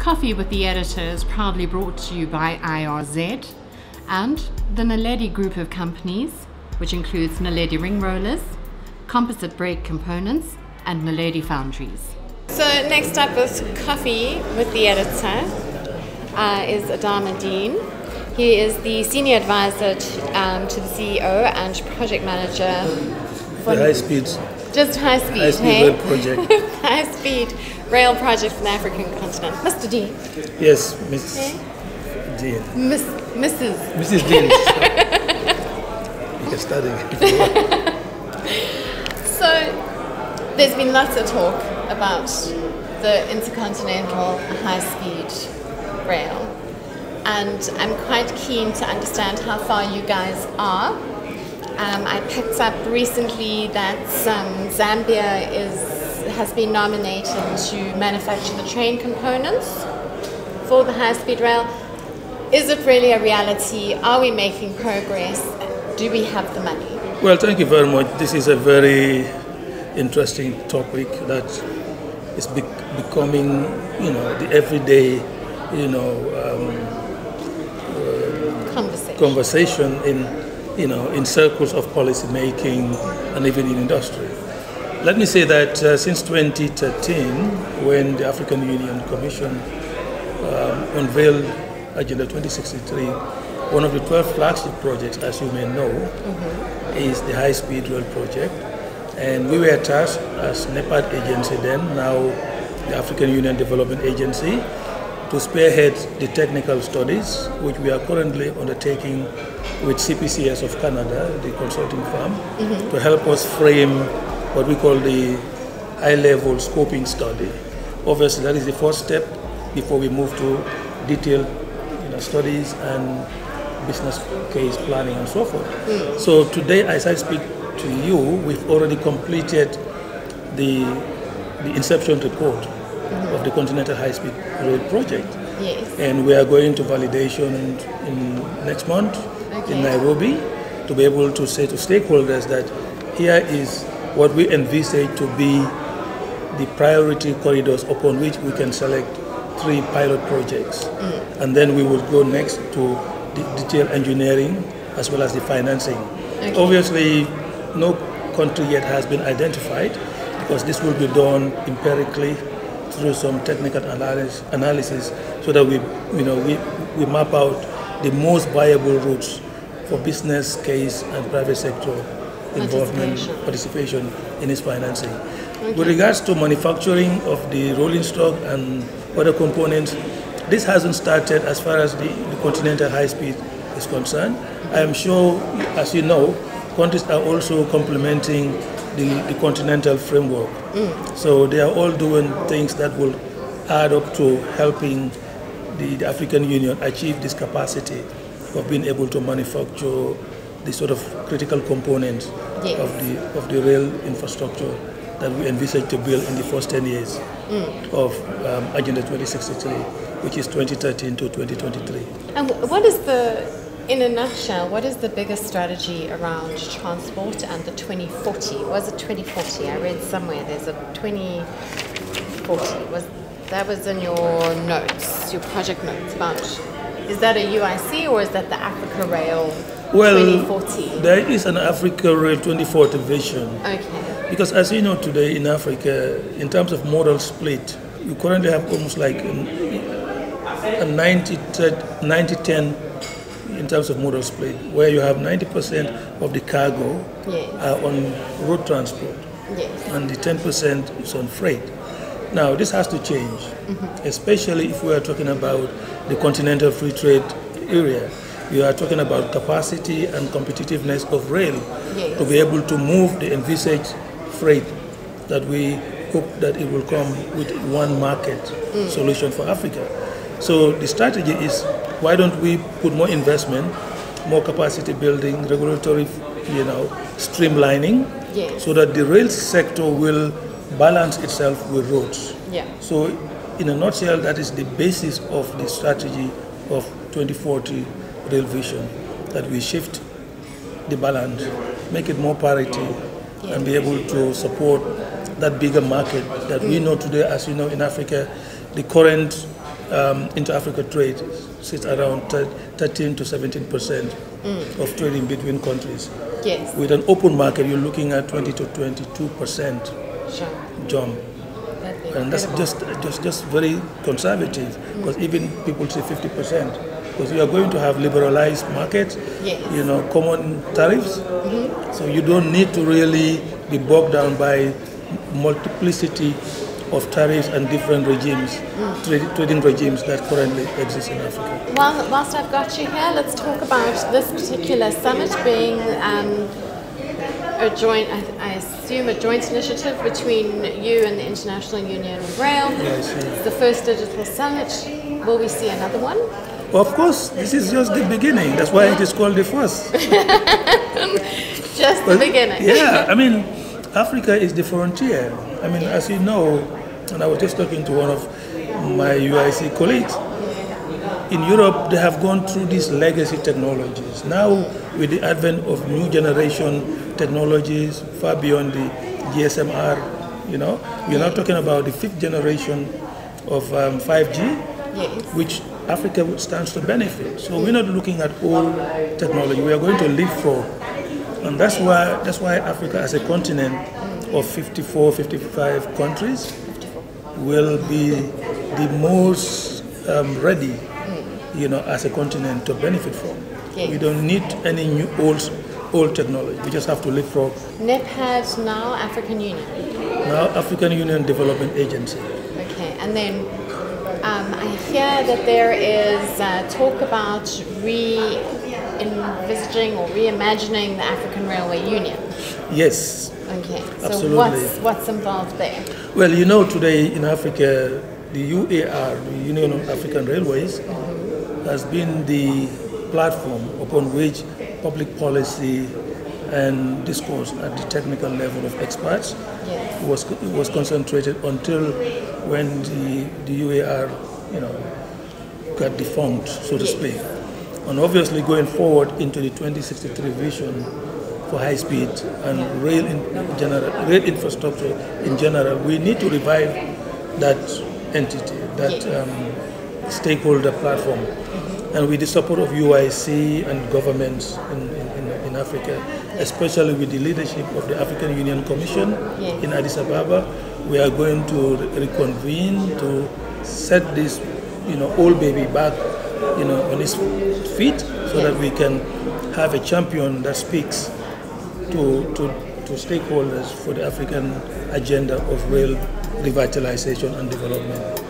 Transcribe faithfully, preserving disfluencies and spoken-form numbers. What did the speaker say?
Coffee with the Editor is proudly brought to you by I R Z and the Naledi Group of Companies, which includes Naledi Ring Rollers, Composite Brake Components and Naledi Foundries. So next up is Coffee with the Editor, uh, is Adama Dean. He is the Senior Advisor to, um, to the C E O and Project Manager for the high speeds. Just high speed, high speed hey? rail project. High speed rail project in the African continent. Mister Dean. Yes, Miss hey? Dean. Miss, Missus Missus Dean. You can start it. So, there's been lots of talk about the intercontinental high speed rail. And I'm quite keen to understand how far you guys are. Um, I picked up recently that um, Zambia is, has been nominated to manufacture the train components for the high-speed rail. Is it really a reality? Are we making progress? Do we have the money? Well, thank you very much. This is a very interesting topic that is be becoming, you know, the everyday, you know, um, uh, conversation. conversation in. you know, in circles of policy making and even in industry. Let me say that uh, since twenty thirteen, when the African Union Commission uh, unveiled Agenda twenty sixty-three, one of the twelve flagship projects, as you may know, mm-hmm. is the high-speed rail project. And we were tasked as NEPAD agency then, now the African Union Development Agency, to spearhead the technical studies, which we are currently undertaking with C P C S of Canada, the consulting firm, mm-hmm. to help us frame what we call the high-level scoping study. Obviously, that is the first step before we move to detailed, you know, studies and business case planning and so forth. Mm-hmm. So today, as I speak to you, we've already completed the, the inception report mm-hmm. of the Continental High-Speed Rail Project. Yes. And we are going to validation in next month. Okay. In Nairobi, to be able to say to stakeholders that here is what we envisage to be the priority corridors upon which we can select three pilot projects. Mm. And then we will go next to the detailed engineering as well as the financing. Okay. Obviously, no country yet has been identified because this will be done empirically through some technical analysis, analysis so that we, you know, we, we map out the most viable routes for business case and private sector involvement, participation, participation in its financing. Okay. With regards to manufacturing of the rolling stock and other components, this hasn't started as far as the, the continental high speed is concerned. I am sure, as you know, countries are also complementing the, the continental framework. Mm. So they are all doing things that will add up to helping the African Union achieved this capacity of being able to manufacture the sort of critical components yes. of the of the rail infrastructure that we envisage to build in the first ten years mm. of um, Agenda twenty sixty-three, which is twenty thirteen to twenty twenty-three. And what is the, in a nutshell, what is the biggest strategy around transport and the twenty forty? Was it twenty forty? I read somewhere there's a twenty forty. Was That was in your notes, your project notes about, is that a U I C or is that the Africa Rail twenty forty? Well, there is an Africa Rail twenty forty vision. Okay. Because as you know today in Africa, in terms of modal split, you currently have almost like a ninety ten in terms of modal split, where you have ninety percent of the cargo yes. are on road transport yes. and the ten percent is on freight. Now, this has to change, mm-hmm. especially if we are talking about the continental free trade area. We are talking about capacity and competitiveness of rail yes. to be able to move the envisaged freight that we hope that it will come with one market mm. solution for Africa. So the strategy is, why don't we put more investment, more capacity building, regulatory, you know, streamlining, yes. so that the rail sector will balance itself with roads. Yeah. So in a nutshell, that is the basis of the strategy of twenty forty rail vision, that we shift the balance, make it more parity, yeah. and be able to support that bigger market that mm. we know today. As you know, in Africa, the current um, into Africa trade sits around thirteen to seventeen percent mm. of trading between countries. Yes. With an open market, you're looking at twenty to twenty-two percent sure. jump. And that's just, just, just very conservative, because mm. even people say fifty percent, because you are going to have liberalized markets, yes. you know, common tariffs, mm-hmm. so you don't need to really be bogged down by multiplicity of tariffs and different regimes, mm. tra trading regimes that currently exist in Africa. Well, whilst I've got you here, let's talk about this particular summit being um, a joint, I, I assume, a joint initiative between you and the International Union of Rail. Yes, yes. It's the first digital summit. Will we see another one? Well, of course, this is just the beginning. That's why it is called the first. Just but, the beginning. Yeah, I mean, Africa is the frontier. I mean, as you know, and I was just talking to one of my U I C colleagues, in Europe, they have gone through these legacy technologies. Now, with the advent of new generation technologies, far beyond the G S M R, you know, we're now talking about the fifth generation of um, five G, yes. which Africa stands to benefit. So we're not looking at old technology. We are going to live for, and that's why that's why Africa, as a continent of fifty-four, fifty-five countries, will be the most um, ready. You know, as a continent to benefit from. Yes. We don't need any new old old technology. We just have to live from. NEPAD, now African Union. Now African Union Development Agency. Okay, and then um, I hear that there is uh, talk about re-envisaging or reimagining the African Railway Union. Yes. Okay. So absolutely. What's, what's involved there? Well, you know, today in Africa, the U A R, the Union of African Railways, has been the platform upon which public policy and discourse at the technical level of experts yes. was was concentrated until when the, the U A R, you know, got defunct, so to speak. And obviously going forward into the twenty sixty-three vision for high speed and rail in general, rail infrastructure in general, we need to revive that entity, that um, stakeholder platform. And with the support of U I C and governments in, in, in Africa, especially with the leadership of the African Union Commission yes. in Addis Ababa, we are going to reconvene to set this, you know, old baby back, you know, on its feet, so yes. that we can have a champion that speaks to, to, to stakeholders for the African agenda of rail revitalization and development.